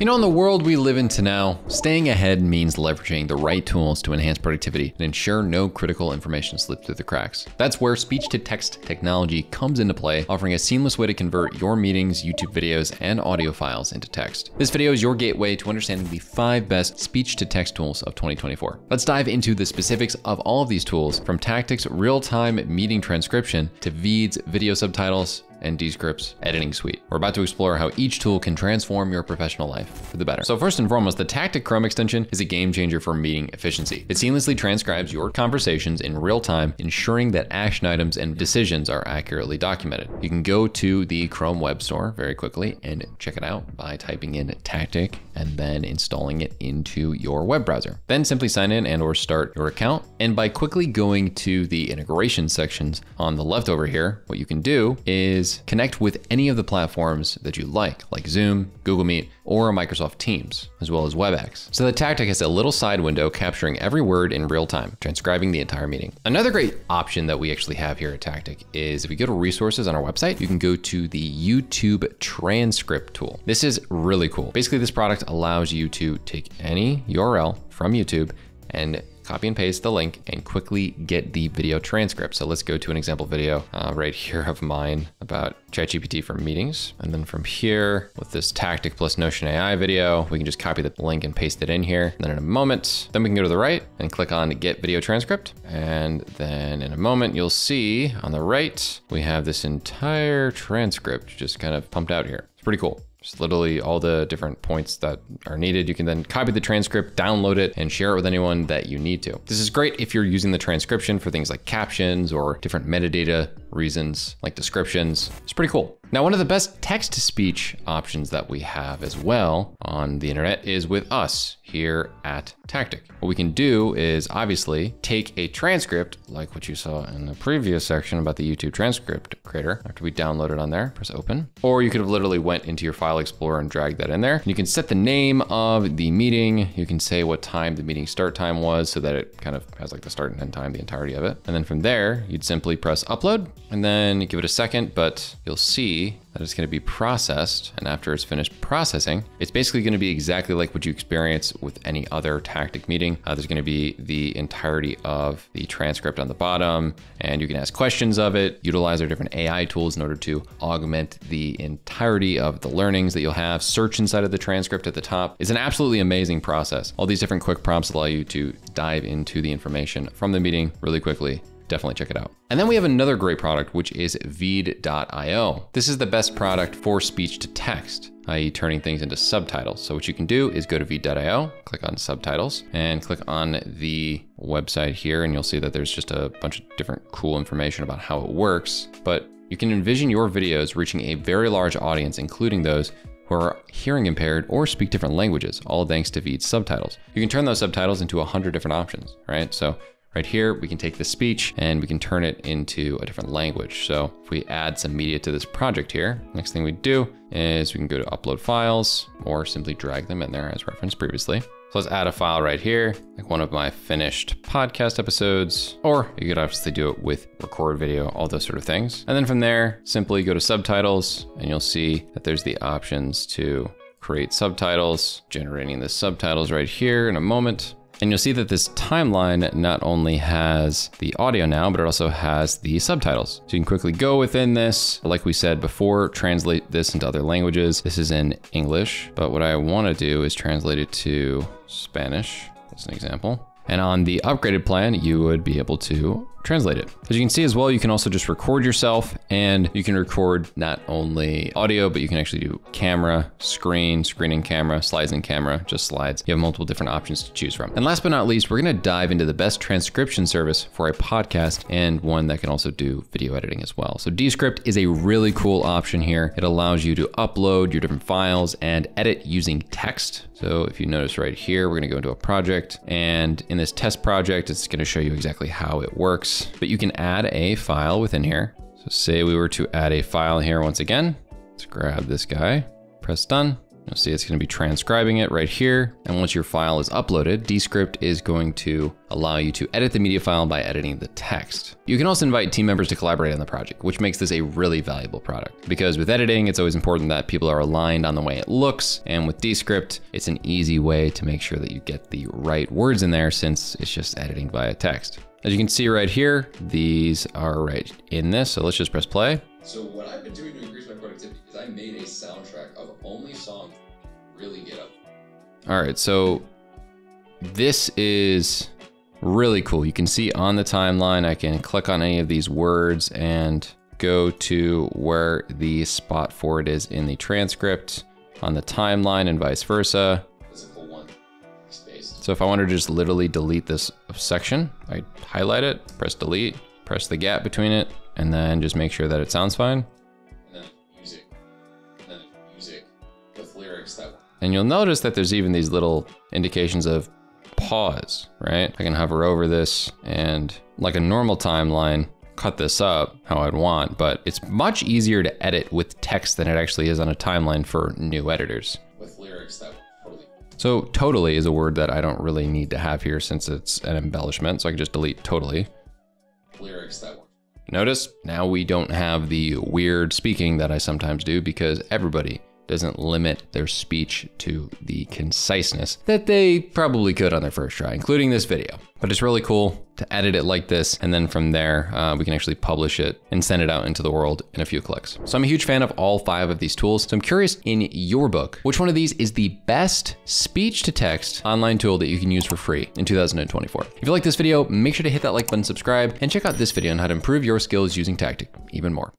You know, in the world we live in now, staying ahead means leveraging the right tools to enhance productivity and ensure no critical information slips through the cracks. That's where speech-to-text technology comes into play, offering a seamless way to convert your meetings, YouTube videos, and audio files into text. This video is your gateway to understanding the 5 best speech-to-text tools of 2024. Let's dive into the specifics of all of these tools, from Tactiq's real-time meeting transcription to Veed's video subtitles, and Descript's editing suite. We're about to explore how each tool can transform your professional life for the better. So first and foremost, the Tactiq Chrome extension is a game changer for meeting efficiency. It seamlessly transcribes your conversations in real time, ensuring that action items and decisions are accurately documented. You can go to the Chrome web store very quickly and check it out by typing in Tactiq and then installing it into your web browser. Then simply sign in and/or start your account. And by quickly going to the integration sections on the left over here, what you can do is connect with any of the platforms that you like Zoom, Google Meet, or Microsoft Teams, as well as Webex. So the Tactiq has a little side window capturing every word in real time, transcribing the entire meeting. Another great option that we actually have here at Tactiq is if you go to resources on our website, you can go to the YouTube transcript tool. This is really cool. Basically, this product allows you to take any URL from YouTube and copy and paste the link and quickly get the video transcript. So let's go to an example video right here of mine about ChatGPT for meetings. And then from here with this Tactiq plus Notion AI video, we can just copy the link and paste it in here. And then in a moment, then we can go to the right and click on get video transcript. And then in a moment, you'll see on the right, we have this entire transcript just kind of pumped out here. It's pretty cool. Just literally all the different points that are needed. You can then copy the transcript, download it, and share it with anyone that you need to. This is great if you're using the transcription for things like captions or different metadata reasons like descriptions. It's pretty cool. Now, one of the best text-to-speech options that we have as well on the internet is with us here at Tactiq. What we can do is obviously take a transcript like what you saw in the previous section about the YouTube transcript creator after we download it on there, press open, or you could have literally went into your file explorer and dragged that in there. And you can set the name of the meeting. You can say what time the meeting start time was so that it kind of has like the start and end time, the entirety of it. And then from there, you'd simply press upload and then give it a second, but you'll see that it's gonna be processed. And after it's finished processing, it's basically gonna be exactly like what you experience with any other Tactiq meeting. There's gonna be the entirety of the transcript on the bottom, and you can ask questions of it, utilize our different AI tools in order to augment the entirety of the learnings that you'll have, search inside of the transcript at the top. It's an absolutely amazing process. All these different quick prompts allow you to dive into the information from the meeting really quickly. Definitely check it out. And then we have another great product, which is Veed.io. This is the best product for speech to text, i.e. turning things into subtitles. So what you can do is go to Veed.io, click on subtitles, and click on the website here, and you'll see that there's just a bunch of different cool information about how it works. But you can envision your videos reaching a very large audience, including those who are hearing impaired or speak different languages, all thanks to Veed's subtitles. You can turn those subtitles into 100 different options, right? So right here, we can take the speech and we can turn it into a different language. So if we add some media to this project here, next thing we do is we can go to upload files or simply drag them in there as referenced previously. So let's add a file right here, like one of my finished podcast episodes, or you could obviously do it with record video, all those sort of things. And then from there, simply go to subtitles and you'll see that there's the options to create subtitles, generating the subtitles right here in a moment. And you'll see that this timeline not only has the audio now, but it also has the subtitles. So you can quickly go within this. Like we said before, translate this into other languages. This is in English, but what I want to do is translate it to Spanish, as an example. And on the upgraded plan, you would be able to translate it. As you can see as well, you can also just record yourself, and you can record not only audio, but you can actually do camera, screen, screening camera, slides in camera, just slides. You have multiple different options to choose from. And last but not least, we're gonna dive into the best transcription service for a podcast and one that can also do video editing as well. So Descript is a really cool option here. It allows you to upload your different files and edit using text. So if you notice right here, we're gonna go into a project, and in this test project, it's gonna show you exactly how it works. But you can add a file within here. So say we were to add a file here once again. Let's grab this guy, press done. You'll see it's going to be transcribing it right here. And once your file is uploaded, Descript is going to allow you to edit the media file by editing the text. You can also invite team members to collaborate on the project, which makes this a really valuable product, because with editing, it's always important that people are aligned on the way it looks. And with Descript, it's an easy way to make sure that you get the right words in there, since it's just editing via text. As you can see right here, these are right in this. So let's just press play. So what I've been doing to increase my productivity is I made a soundtrack of only songs really get up. All right, so this is really cool. You can see on the timeline, I can click on any of these words and go to where the spot for it is in the transcript on the timeline and vice versa. So if I want to just literally delete this section, I highlight it, press delete, press the gap between it, and then just make sure that it sounds fine. And then music, with lyrics that work. And you'll notice that there's even these little indications of pause, right? I can hover over this and, like a normal timeline, cut this up how I'd want, but it's much easier to edit with text than it actually is on a timeline for new editors. With lyrics that work. So totally is a word that I don't really need to have here since it's an embellishment. So I can just delete totally. Lyrics that work. Notice now we don't have the weird speaking that I sometimes do, because everybody doesn't limit their speech to the conciseness that they probably could on their first try, including this video. But it's really cool to edit it like this. And then from there, we can actually publish it and send it out into the world in a few clicks. So I'm a huge fan of all 5 of these tools. So I'm curious, in your book, which one of these is the best speech to text online tool that you can use for free in 2024? If you like this video, make sure to hit that like button, subscribe, and check out this video on how to improve your skills using Tactiq even more.